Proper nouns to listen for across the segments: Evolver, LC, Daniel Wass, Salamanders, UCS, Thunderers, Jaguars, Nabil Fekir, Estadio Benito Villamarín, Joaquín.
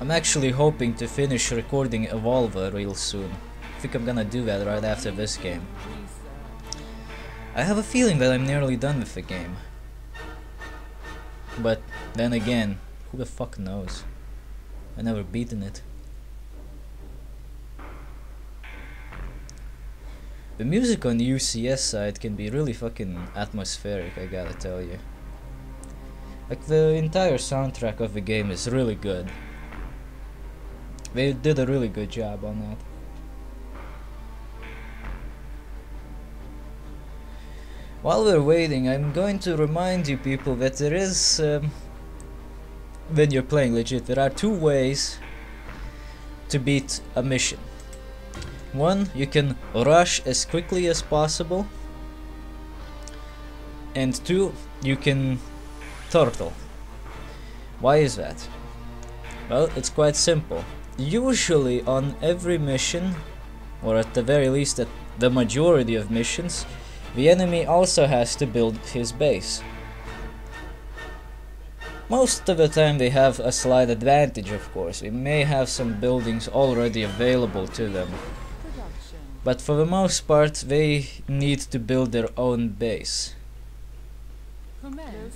I'm actually hoping to finish recording Evolver real soon. I think I'm gonna do that right after this game. I have a feeling that I'm nearly done with the game. But then again, who the fuck knows? I've never beaten it. The music on the UCS side can be really fucking atmospheric, I gotta tell you. Like, the entire soundtrack of the game is really good. They did a really good job on that. While we're waiting, I'm going to remind you people that there is... when you're playing legit, there are two ways to beat a mission. One, you can rush as quickly as possible, and two, you can turtle. Why is that? Well, it's quite simple. Usually on every mission, or at the very least at the majority of missions, the enemy also has to build his base. Most of the time they have a slight advantage, of course. They may have some buildings already available to them. But for the most part, they need to build their own base.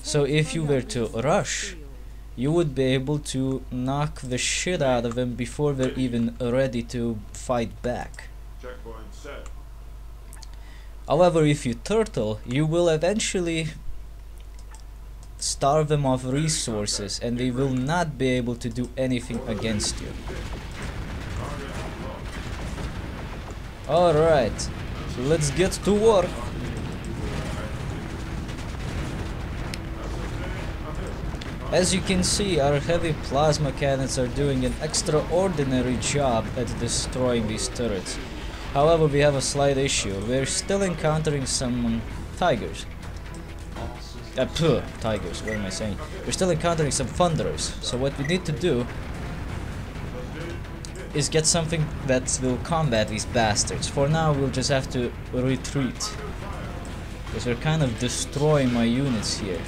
So if you were to rush, you would be able to knock the shit out of them before they're even ready to fight back. However, if you turtle, you will eventually starve them of resources and they will not be able to do anything against you. Alright, let's get to work. As you can see, our heavy plasma cannons are doing an extraordinary job at destroying these turrets. However, we have a slight issue. We're still encountering some tigers. Tigers, what am I saying? We're still encountering some Thunderers. So what we need to do is get something that will combat these bastards. For now, we'll just have to retreat, because they're kind of destroying my units here.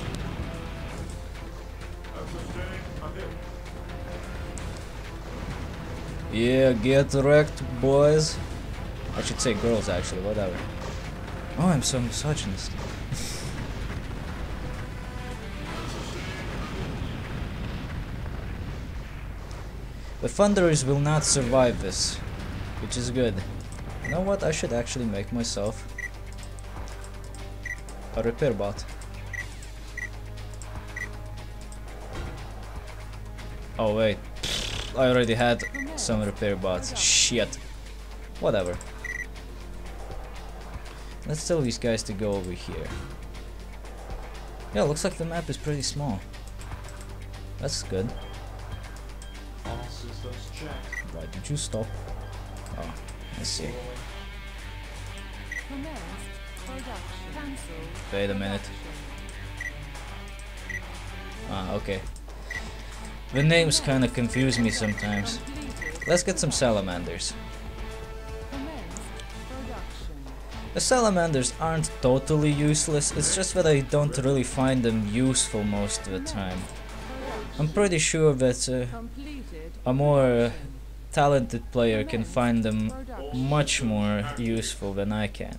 Yeah, get wrecked, boys. I should say girls, actually, whatever. Oh, I'm so misogynist. The Thunderers will not survive this, which is good. You know what, I should actually make myself a repair bot. Oh wait, I already had some repair bots, shit. Whatever. Let's tell these guys to go over here. Yeah, looks like the map is pretty small. That's good. Why did you stop? Oh, let's see. Wait a minute. Ah, okay. The names kinda confuse me sometimes. Let's get some Salamanders. The Salamanders aren't totally useless, it's just that I don't really find them useful most of the time. I'm pretty sure that a more talented player can find them much more useful than I can.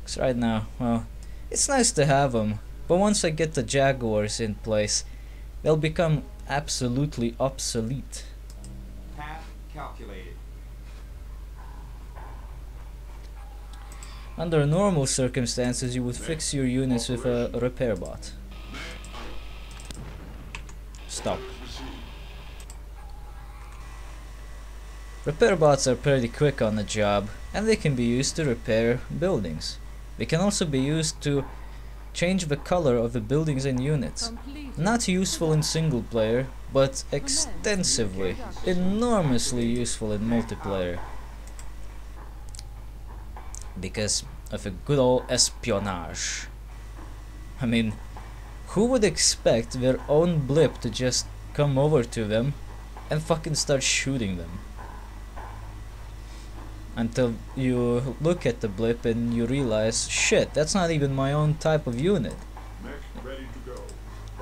Because right now, well, it's nice to have them, but once I get the Jaguars in place, they'll become absolutely obsolete. Under normal circumstances, you would fix your units with a repair bot. Stop. Repair bots are pretty quick on the job, and they can be used to repair buildings. They can also be used to change the color of the buildings and units. Not useful in single player, but extensively, enormously useful in multiplayer. Because of a good old espionage. I mean, who would expect their own blip to just come over to them and fucking start shooting them? Until you look at the blip and you realize, shit, that's not even my own type of unit. Next, ready to go.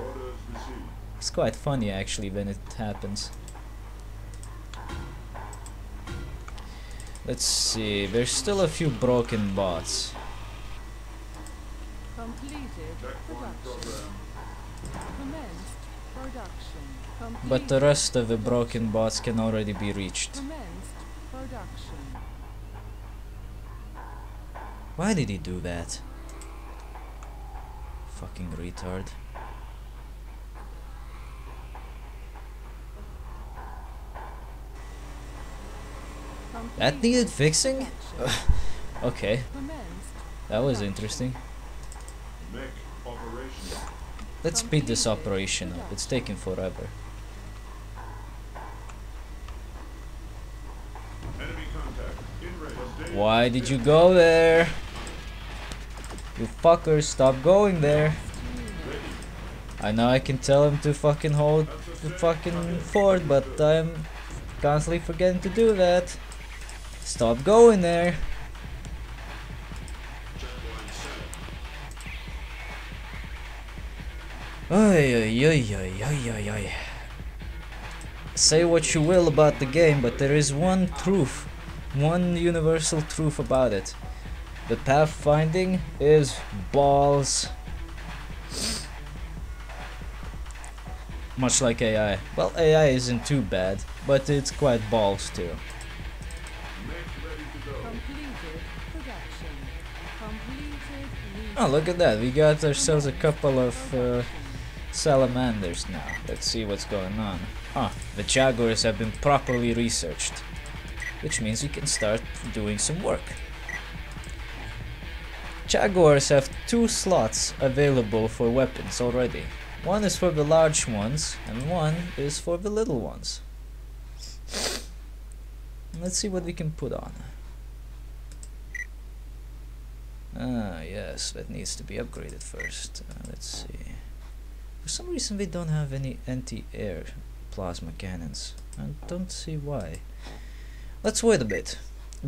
Orders received. It's quite funny actually when it happens. Let's see, there's still a few broken bots. But the rest of the broken bots can already be reached. Why did he do that? Fucking retard. That needed fixing? Okay. That was interesting. Let's speed this operation up. It's taking forever. Why did you go there? You fuckers, stop going there. I know I can tell him to fucking hold the fucking fort, but I'm constantly forgetting to do that. Stop going there. Say what you will about the game, but there is one truth, one universal truth about it. The pathfinding is balls. Much like AI. Well, AI isn't too bad, but it's quite balls too. Oh, look at that, we got ourselves a couple of Salamanders now. Let's see what's going on. Ah, the Jaguars have been properly researched, which means we can start doing some work. Jaguars have 2 slots available for weapons already. One is for the large ones and one is for the little ones. Let's see what we can put on. Ah, yes, that needs to be upgraded first. Let's see. For some reason we don't have any anti-air plasma cannons. I don't see why. Let's wait a bit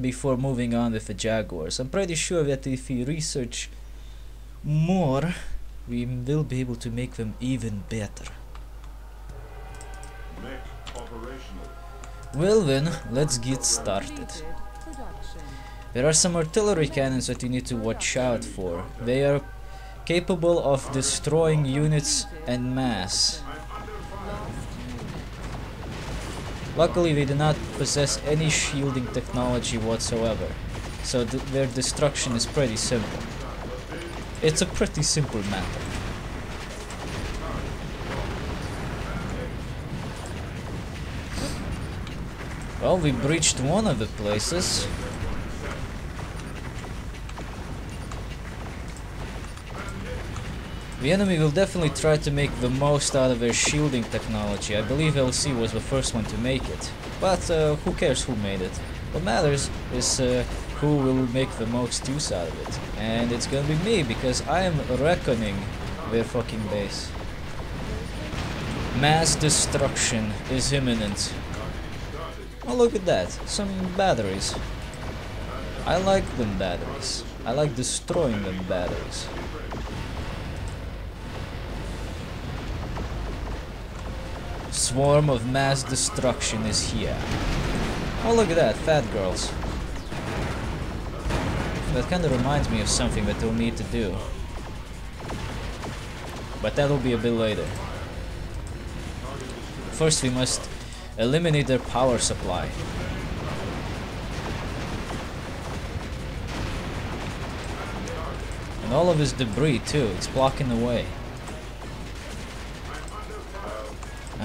before moving on with the Jaguars. I'm pretty sure that if we research more, we will be able to make them even better. Well then, let's get started. There are some artillery cannons that you need to watch out for. They are capable of destroying units en masse. Luckily they do not possess any shielding technology whatsoever, so their destruction is pretty simple. It's a pretty simple matter. Well, we breached one of the places. The enemy will definitely try to make the most out of their shielding technology. I believe LC was the first one to make it. But who cares who made it? What matters is who will make the most use out of it. And it's gonna be me, because I am reckoning their fucking base. Mass destruction is imminent. Oh, look at that. Some batteries. I like them batteries. I like destroying them batteries. Swarm of mass destruction is here. Oh, look at that, fat girls. That kind of reminds me of something that we'll need to do. But that'll be a bit later. First, we must eliminate their power supply. And all of this debris, too, it's blocking the way.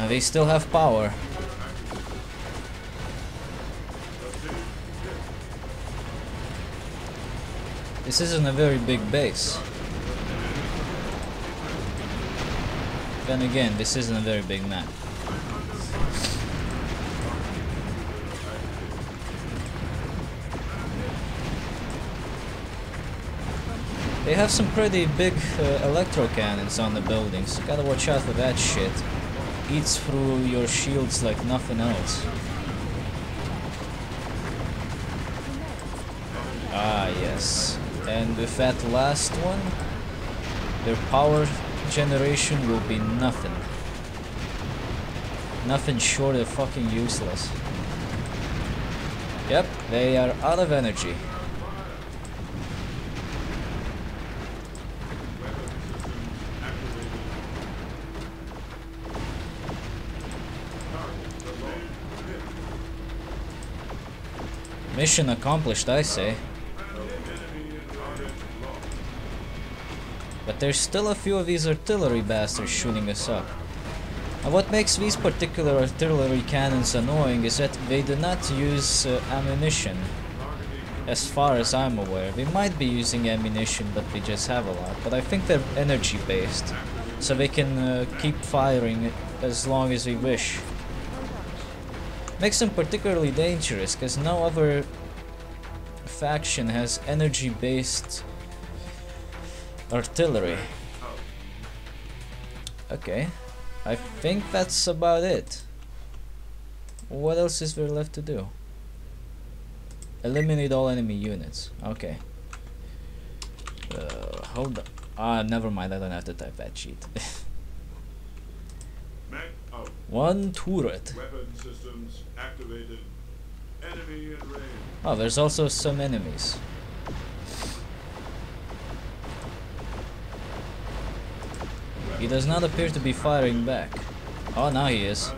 They still have power. This isn't a very big base. Then again, this isn't a very big map. They have some pretty big electro cannons on the buildings. Gotta watch out for that shit. Eats through your shields like nothing else. Ah, yes. And with that last one, their power generation will be nothing. Nothing short of fucking useless. Yep, they are out of energy. Mission accomplished, I say. But there's still a few of these artillery bastards shooting us up. And what makes these particular artillery cannons annoying is that they do not use ammunition. As far as I'm aware, they might be using ammunition, but they just have a lot. But I think they're energy based, so they can keep firing as long as they wish. Makes them particularly dangerous, because no other faction has energy-based artillery. Okay, I think that's about it. What else is there left to do? Eliminate all enemy units. Okay. Hold on. Ah, never mind. I don't have to type that sheet. One turret. Weapon systems activated. Enemy in range. Oh, there's also some enemies. He does not appear to be firing back. Oh, now he is.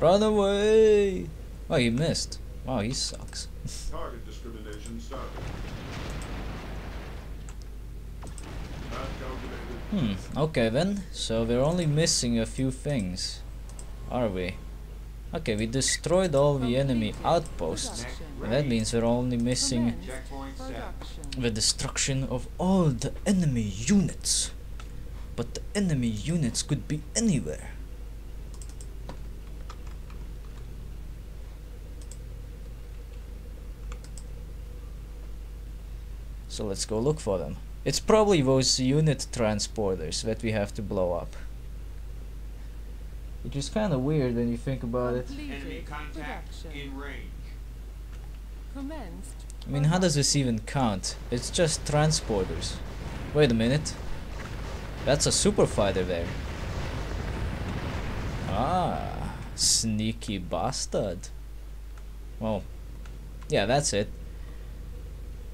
Run away! Oh, he missed. Wow, he sucks. Target discrimination started. Okay then, so we're only missing a few things, are we? Okay, we destroyed all the enemy outposts, and that means we're only missing the destruction of all the enemy units. But the enemy units could be anywhere. So let's go look for them. It's probably those unit transporters that we have to blow up. Which is kind of weird when you think about it. Enemy contact in range. I mean, how does this even count? It's just transporters. Wait a minute. That's a super fighter there. Ah, sneaky bastard. Well, yeah, that's it.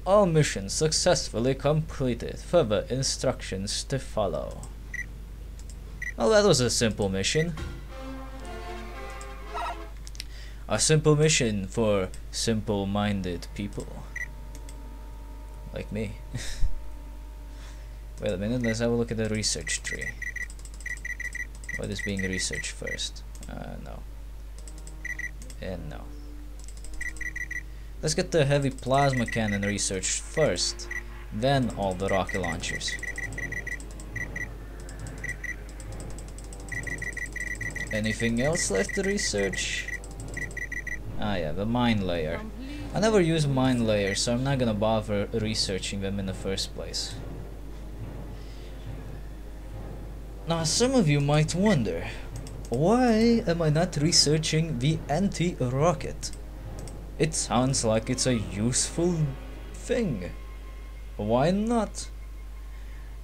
All missions successfully completed. Further instructions to follow. Well, that was a simple mission. A simple mission for simple-minded people. Like me. Wait a minute, let's have a look at the research tree. What is being researched first? No. And no. Let's get the heavy plasma cannon researched first, then all the rocket launchers. Anything else left to research? Ah yeah, the mine layer. I never use mine layers, so I'm not gonna bother researching them in the first place. Now some of you might wonder, why am I not researching the anti-rocket? It sounds like it's a useful thing. Why not?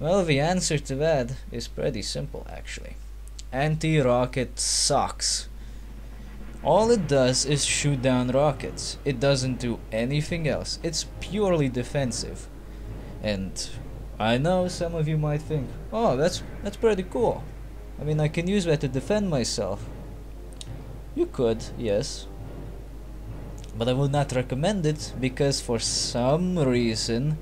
Well, the answer to that is pretty simple, actually. Anti-rocket sucks. All it does is shoot down rockets. It doesn't do anything else. It's purely defensive. And I know some of you might think, oh, that's pretty cool. I mean, I can use that to defend myself. You could, yes. But I will not recommend it, because for some reason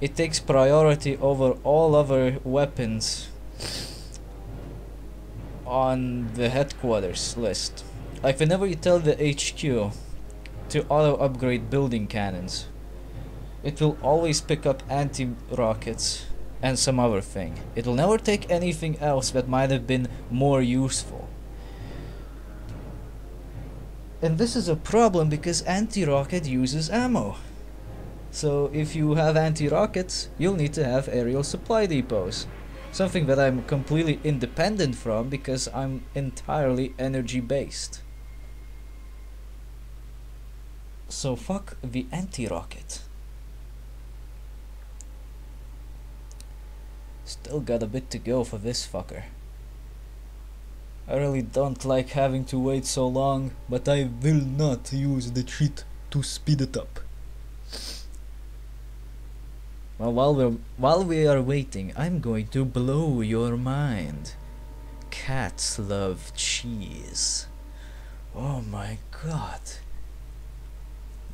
it takes priority over all other weapons on the headquarters list. Like whenever you tell the HQ to auto-upgrade building cannons, it will always pick up anti-rockets and some other thing. It will never take anything else that might have been more useful. And this is a problem because anti-rocket uses ammo. So if you have anti-rockets, you'll need to have aerial supply depots. Something that I'm completely independent from because I'm entirely energy-based. So fuck the anti-rocket. Still got a bit to go for this fucker. I really don't like having to wait so long, but I will not use the cheat to speed it up. Well, while we are waiting, I'm going to blow your mind. Cats love cheese. Oh my god.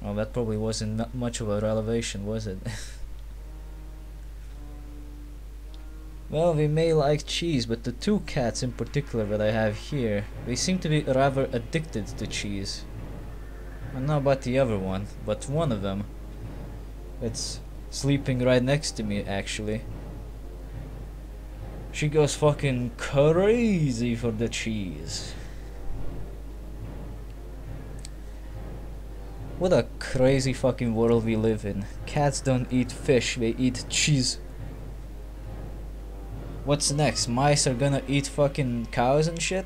Well, that probably wasn't not much of a revelation, was it? Well, we may like cheese, but the two cats in particular that I have here, they seem to be rather addicted to cheese. I don't know about the other one, but one of them, it's sleeping right next to me actually. She goes fucking crazy for the cheese. What a crazy fucking world we live in. Cats don't eat fish, they eat cheese. What's next? Mice are gonna eat fucking cows and shit?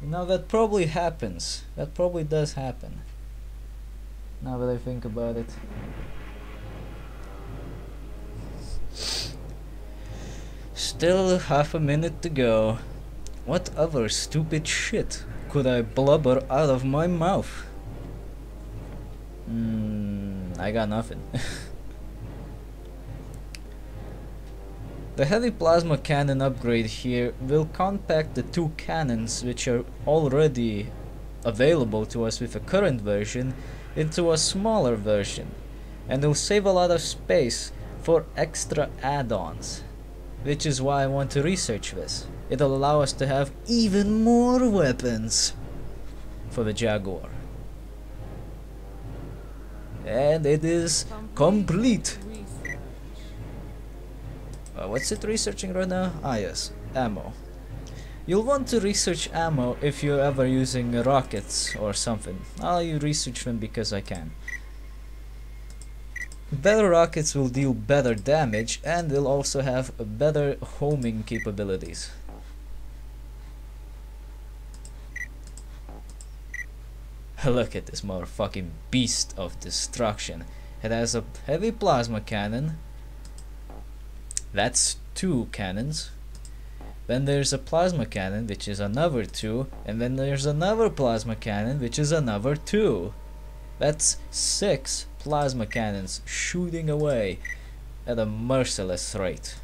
You know, that probably happens. That probably does happen. Now that I think about it. Still 1/2 minute to go. What other stupid shit could I blubber out of my mouth? I got nothing. The heavy plasma cannon upgrade here will compact the two cannons which are already available to us with a current version into a smaller version, and it'll save a lot of space for extra add-ons, which is why I want to research this. It'll allow us to have even more weapons for the Jaguar. And it is complete. What's it researching right now? Ah yes, ammo. You'll want to research ammo if you're ever using rockets or something. I'll research them because I can. Better rockets will deal better damage and they'll also have better homing capabilities. Look at this motherfucking beast of destruction. It has a heavy plasma cannon. That's 2 cannons. Then there's a plasma cannon, which is another 2, and then there's another plasma cannon, which is another 2. That's 6 plasma cannons shooting away at a merciless rate.